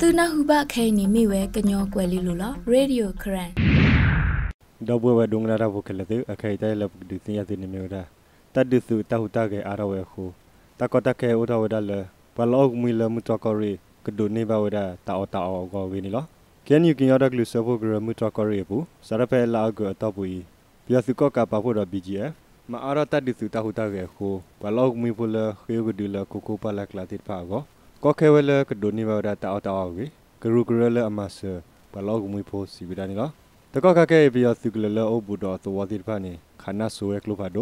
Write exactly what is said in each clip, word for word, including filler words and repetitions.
Từ na huba khay ni mi we kanyo kweli lula radio kran. Dabu we dung ra bu kelatu akai tai lap ditinya tin mi ora. Tadisu tahuta ke arawe khu. Takota ke uta wada le palog mi le mutokori keduni ba wada ta ota go we ni lo. Ken yu kin yodak lu servo gra mutokori bu sarape la go tabui. Piasuko ka pa ro bê giê ép. Ma ara tadisu tahuta ke khu. Palog mi pula kheu dula kuku pala klatit pa go. Có kêu là cái đồ này vào đã tạo tạo cái cái rùa cái là mà sợ bà lão cũng mới phô xí bị đánh nó. Tất cả các cái việc xử lý là ông bù đỏ tàu vắt đi pha này, khán giả số ek lô pha đó,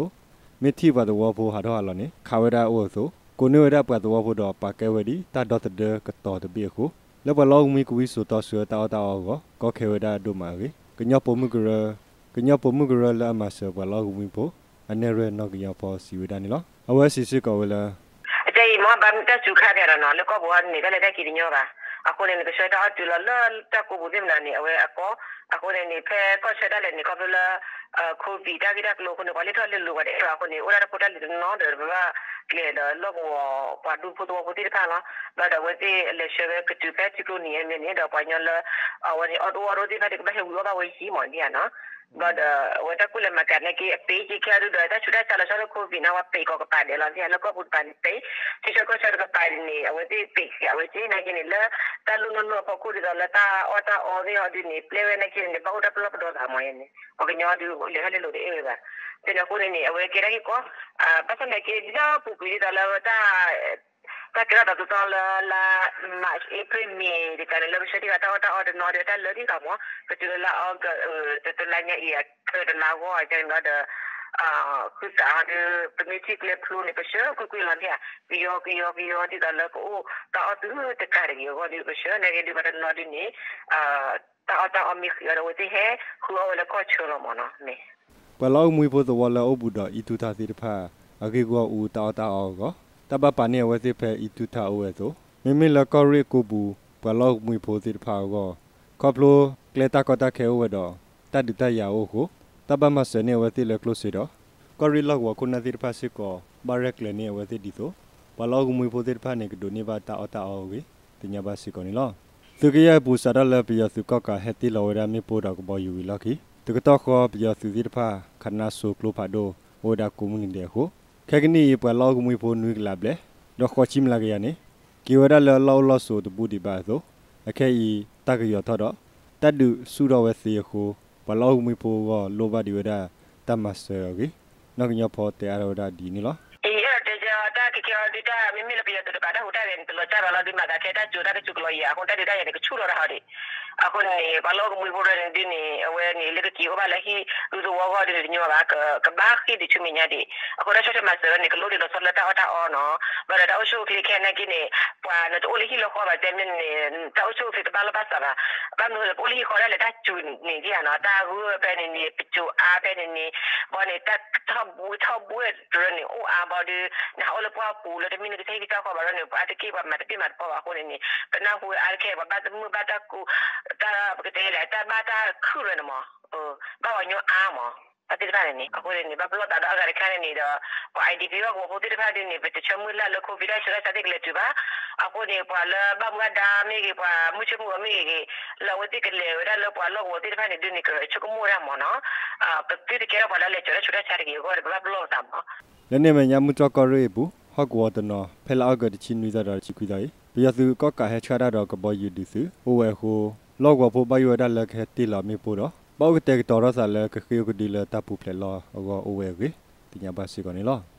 mấy thi vào tàu vô hà đó là này, khâu ra ô số, cô nữ ra bắt tàu vô đó, bà kêu về đi, ta đốt được cái tàu từ bia khô, là bà lão cũng mới cúi số tàu sửa tạo tạo cái, có kêu ra đồ mà cái cái nhau bốn mươi cái cái nhau bốn mươi cái là mà sợ bà lão cũng mới phô, anh này rồi nó cái nhau phô xí bị đánh nó. Ông ấy xí xí cậu là đây mà bạn ta chịu khai ra nó, lúc có bố anh này cái này cái gì nhau à? À cô này cái xe đó từ là lơ, ta cô bố thêm là này, à cô, à cô này này phe có xe đó là này có phải là cô bị đa cái đa lô, cô này có liên quan liên lụa đấy, à cô này ở đây cô ta liên nó được và cái đó lúc mà qua du phố tôi có đi pha nó, và đó với cái lễ xe về cái chụp cái chụp luôn này, mình này đó coi như là, à vậy ở đâu ở đâu thì phải được bao nhiêu người bao nhiêu gì mọi người nó. Và với ta cũng là mà cái này cái page kia rồi đấy ta chúng ta trả lời cho nó có vì nào page có cái bài để làm gì nó có một bài page thì cho có cho cái bài này với cái page với cái này cái này là ta luôn luôn học cô rồi là ta ở ta ở đây ở đây này play này cái này bao nhiêu tập đó làm vậy này có cái nhau đi lấy hết luôn đấy vậy thế là cô này này với cái này có à bắt đầu này cái đó phụ cái đó là ta ta cái đó tụi ta là là March April May thì cái này là cái gì ta ta ở nó để ta lấy đi cả mua cái thứ là ở cái thứ là nhà ý cái thứ là gọi cái nó là cứ sao được cái chiếc lép luôn này cái sữa cứ cứ làm thế à bây giờ bây giờ bây giờ thì ta là ô ta ở thứ tất cả đều gọi cái sữa này cái điều mà nó đi này ta ở ta ở miệt ở đâu thì hết khu ở là có chơi làm nó này và lâu mới vừa rồi là ở bữa đó ít tuổi thì phải ở cái gua u ta ta ở đó ta ba bạn này với thế phải ít tuổi thảo ấy rồi, mình mình là có riêng cô bù và lo mùi phố thì phải có, có lô cái ta có ta khéo vậy đó, ta được ta giàu khổ, ta ba mà sợ này với thế là close đó, có riêng là của con này thì phải sẽ có, ba rắc lên này với thế đi thôi, và lo mùi phố thì phải này cái đồ này và ta ở ta ở cái, thì nhà ba sẽ có này lo, từ cái nhà bù sara là bây giờ từ có cả hết thì lâu ra mới bỏ được bao nhiêu là khi, từ cái tao có bây giờ từ thì phải khăn áo số lô phải đồ, ở đó cũng mình để khổ. Cái này phải lau cái mùi phun nước lạp đấy, đó khó chìm là cái này. Kiểu đó là lau lau sổ từ bù đi bà rồi, cái ta cái gì đó, ta được sửa vào xe khô, và lau cái mùi phun vào lô ba điều đó, ta mà sờ cái, nó cái nhau phò tè ở đó đi nữa. À con này bà lão cũng mua rồi nên này, vậy này lấy cái kia bà lão khi lúc đó vào đi thì nhau bà cái bác khi đi chung nhà đi, à con đã cho mà sờ này cái lối đi nó sờ là ta ở ta ở nó, và đã ở chỗ kia cái này cái này, và nó ở đây là khó vậy nên ta ở chỗ kia bà lão bác sao, bà nó ở đây khó là ta chùn này đi à nó ta vừa bên này chù à bên này, bà này ta tháp bùi tháp bùi rồi này ô à bà đi, nào ở lớp qua bù rồi thì mình cái thấy cái tao khó bà rồi này bà thì kia bà mệt thì mệt bà con này, cái nào hồi ăn kia bà bà mua bà ta cô ta cái thế này ta ba ta khử rồi mà, ba vào nhau à mà, ta đi ra này, các cô này ba bữa ta đã gặp cái này đó, có ai đi vào cũng không đi ra đây này, bây giờ chúng mình là lúc Covid ra chúng ta đi lấy thứ ba, các cô này qua là ba bữa đã mấy cái qua mua chung mua mấy cái, là có đi cái lấy ra là qua là có đi ra này đi này cái, chúng có mua ra mà nó, à, bây giờ cái đó qua là lấy chỗ đó chúng ta xài cái gọi là ba bữa đó mà. Lần này mình nhắm cho cái rồi bố, họ qua đó nó, phải là cái chín mươi giờ đó chỉ quy đấy, bây giờ có cả hai chợ đó có bao nhiêu đi xứ, ôi cô. Lo của phụ bao giờ đã là cái tiền là mình phụ đó, bao cái tiền đó ra là cái kêu cái đi là ta phụ phải lo, rồi ôi cái, thì nhà bác sĩ còn đi lo.